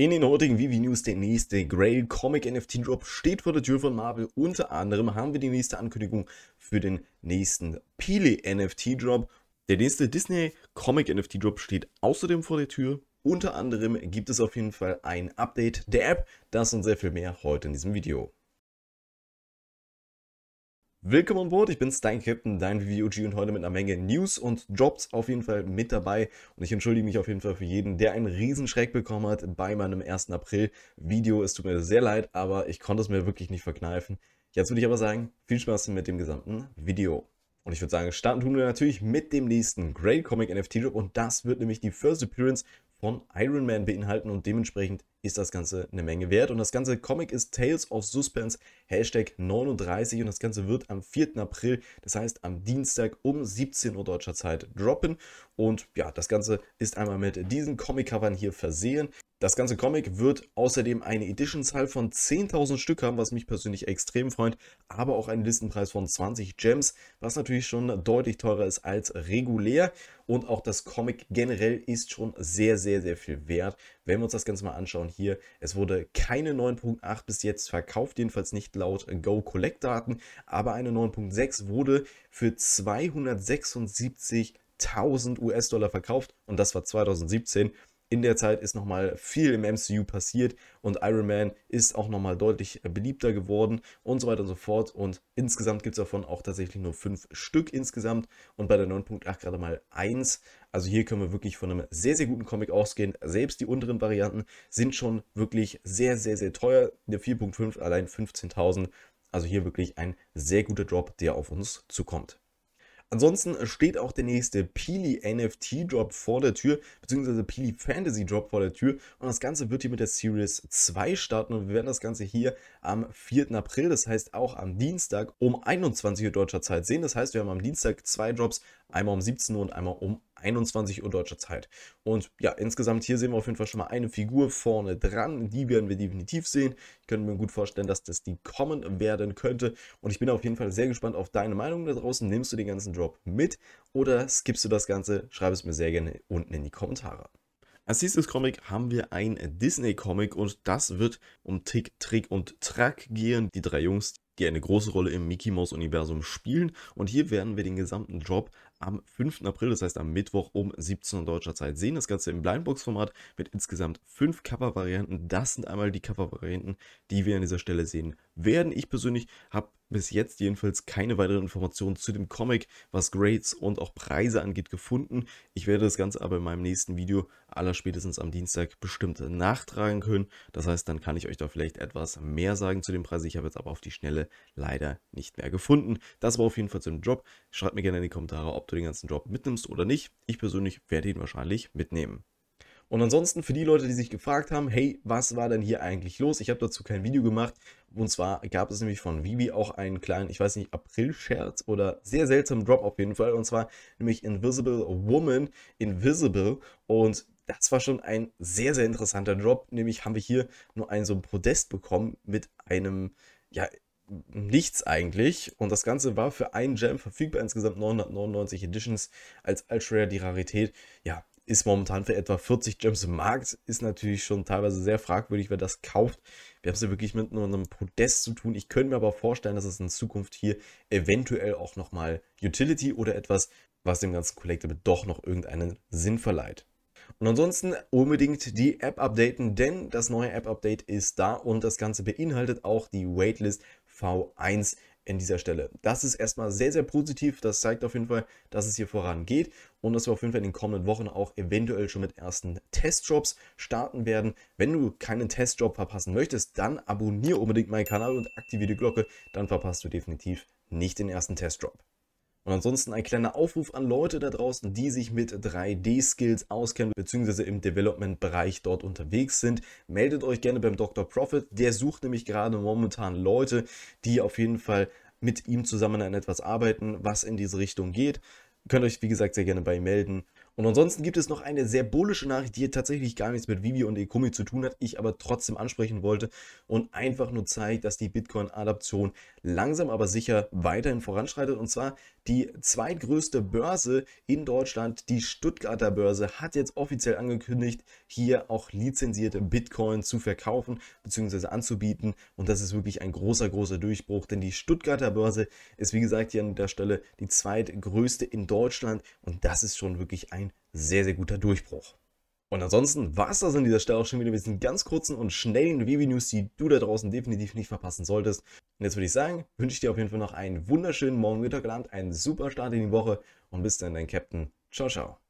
In den heutigen VeVe News, der nächste Grail Comic NFT Drop steht vor der Tür von Marvel. Unter anderem haben wir die nächste Ankündigung für den nächsten Pili NFT Drop. Der nächste Disney Comic NFT Drop steht außerdem vor der Tür. Unter anderem gibt es auf jeden Fall ein Update der App, das und sehr viel mehr heute in diesem Video. Willkommen an Bord, ich bin SteinCaptain, dein VVOG und heute mit einer Menge News und Drops auf jeden Fall mit dabei. Und ich entschuldige mich auf jeden Fall für jeden, der einen Riesenschreck bekommen hat bei meinem 1. April Video. Es tut mir sehr leid, aber ich konnte es mir wirklich nicht verkneifen. Jetzt würde ich aber sagen, viel Spaß mit dem gesamten Video. Und ich würde sagen, starten tun wir natürlich mit dem nächsten Grail Comic NFT Drop und das wird nämlich die First Appearance von Iron Man beinhalten und dementsprechend ist das Ganze eine Menge wert. Und das ganze Comic ist Tales of Suspense, Hashtag 39 und das Ganze wird am 4. April, das heißt am Dienstag um 17 Uhr deutscher Zeit droppen. Und ja, das Ganze ist einmal mit diesen Comic-Covern hier versehen. Das ganze Comic wird außerdem eine Edition-Zahl von 10.000 Stück haben, was mich persönlich extrem freut, aber auch einen Listenpreis von 20 Gems, was natürlich schon deutlich teurer ist als regulär. Und auch das Comic generell ist schon sehr, sehr, sehr viel wert. Wenn wir uns das Ganze mal anschauen hier, es wurde keine 9.8 bis jetzt verkauft, jedenfalls nicht laut Go-Collect-Daten, aber eine 9.6 wurde für 276.000 US-Dollar verkauft und das war 2017. In der Zeit ist nochmal viel im MCU passiert und Iron Man ist auch nochmal deutlich beliebter geworden und so weiter und so fort. Und insgesamt gibt es davon auch tatsächlich nur 5 Stück insgesamt und bei der 9.8 gerade mal 1. Also hier können wir wirklich von einem sehr, sehr guten Comic ausgehen. Selbst die unteren Varianten sind schon wirklich sehr, sehr, sehr teuer. Der 4.5 allein 15.000. Also hier wirklich ein sehr guter Drop, der auf uns zukommt. Ansonsten steht auch der nächste Pili NFT Drop vor der Tür, beziehungsweise Pili Fantasy Drop vor der Tür und das Ganze wird hier mit der Series 2 starten und wir werden das Ganze hier am 4. April, das heißt auch am Dienstag um 21 Uhr deutscher Zeit sehen. Das heißt, wir haben am Dienstag 2 Drops, einmal um 17 Uhr und einmal um 21 Uhr deutscher Zeit. Und ja, insgesamt hier sehen wir auf jeden Fall schon mal eine Figur vorne dran. Die werden wir definitiv sehen. Ich könnte mir gut vorstellen, dass das die kommen werden könnte. Und ich bin auf jeden Fall sehr gespannt auf deine Meinung da draußen. Nimmst du den ganzen Drop mit oder skippst du das Ganze? Schreib es mir sehr gerne unten in die Kommentare. Als nächstes Comic haben wir ein Disney-Comic und das wird um Tick, Trick und Track gehen. Die 3 Jungs, die eine große Rolle im Mickey Mouse Universum spielen. Und hier werden wir den gesamten Drop am 5. April, das heißt am Mittwoch um 17 Uhr deutscher Zeit sehen. Das Ganze im Blindbox-Format mit insgesamt 5 Cover-Varianten. Das sind einmal die Cover-Varianten, die wir an dieser Stelle sehen werden. Ich persönlich habe bis jetzt jedenfalls keine weiteren Informationen zu dem Comic, was Grades und auch Preise angeht, gefunden. Ich werde das Ganze aber in meinem nächsten Video allerspätestens am Dienstag bestimmt nachtragen können. Das heißt, dann kann ich euch da vielleicht etwas mehr sagen zu dem Preis. Ich habe jetzt aber auf die Schnelle leider nicht mehr gefunden. Das war auf jeden Fall zu dem Drop. Schreibt mir gerne in die Kommentare, ob du den ganzen Drop mitnimmst oder nicht. Ich persönlich werde ihn wahrscheinlich mitnehmen. Und ansonsten für die Leute, die sich gefragt haben, hey, was war denn hier eigentlich los? Ich habe dazu kein Video gemacht. Und zwar gab es nämlich von VeVe auch einen kleinen, ich weiß nicht, April-Scherz oder sehr seltsamen Drop auf jeden Fall. Und zwar nämlich Invisible Woman, Invisible. Und das war schon ein sehr, sehr interessanter Drop. Nämlich haben wir hier nur einen so ein Podest bekommen mit einem, ja, nichts eigentlich. Und das Ganze war für einen Gem verfügbar. Insgesamt 999 Editions als Ultra die Rarität. Ja, ist momentan für etwa 40 Gems im Markt, ist natürlich schon teilweise sehr fragwürdig, wer das kauft. Wir haben es ja wirklich mit nur einem Podest zu tun. Ich könnte mir aber vorstellen, dass es in Zukunft hier eventuell auch nochmal Utility oder etwas, was dem ganzen Collectible doch noch irgendeinen Sinn verleiht. Und ansonsten unbedingt die App updaten, denn das neue App-Update ist da und das Ganze beinhaltet auch die Waitlist V1 an dieser Stelle. Das ist erstmal sehr, sehr positiv. Das zeigt auf jeden Fall, dass es hier vorangeht und dass wir auf jeden Fall in den kommenden Wochen auch eventuell schon mit ersten Testjobs starten werden. Wenn du keinen Testjob verpassen möchtest, dann abonniere unbedingt meinen Kanal und aktiviere die Glocke. Dann verpasst du definitiv nicht den ersten Testjob. Und ansonsten ein kleiner Aufruf an Leute da draußen, die sich mit 3D-Skills auskennen bzw. im Development-Bereich dort unterwegs sind. Meldet euch gerne beim Dr. Profit, der sucht nämlich gerade momentan Leute, die auf jeden Fall mit ihm zusammen an etwas arbeiten, was in diese Richtung geht. Könnt euch, wie gesagt, sehr gerne bei ihm melden. Und ansonsten gibt es noch eine sehr bullische Nachricht, die tatsächlich gar nichts mit VeVe und Ekumi zu tun hat, ich aber trotzdem ansprechen wollte und einfach nur zeigt, dass die Bitcoin-Adaption langsam aber sicher weiterhin voranschreitet. Und zwar Die zweitgrößte Börse in Deutschland, die Stuttgarter Börse, hat jetzt offiziell angekündigt, hier auch lizenzierte Bitcoin zu verkaufen bzw. anzubieten. Und das ist wirklich ein großer Durchbruch, denn die Stuttgarter Börse ist, wie gesagt, hier an der Stelle die zweitgrößte in Deutschland. Und das ist schon wirklich ein sehr guter Durchbruch. Und ansonsten war es das an dieser Stelle auch schon wieder mit diesen ganz kurzen und schnellen VeVe-News, die du da draußen definitiv nicht verpassen solltest. Und jetzt würde ich sagen, wünsche ich dir auf jeden Fall noch einen wunderschönen Morgen, Mittag, Abend, einen super Start in die Woche und bis dann, dein Captain. Ciao.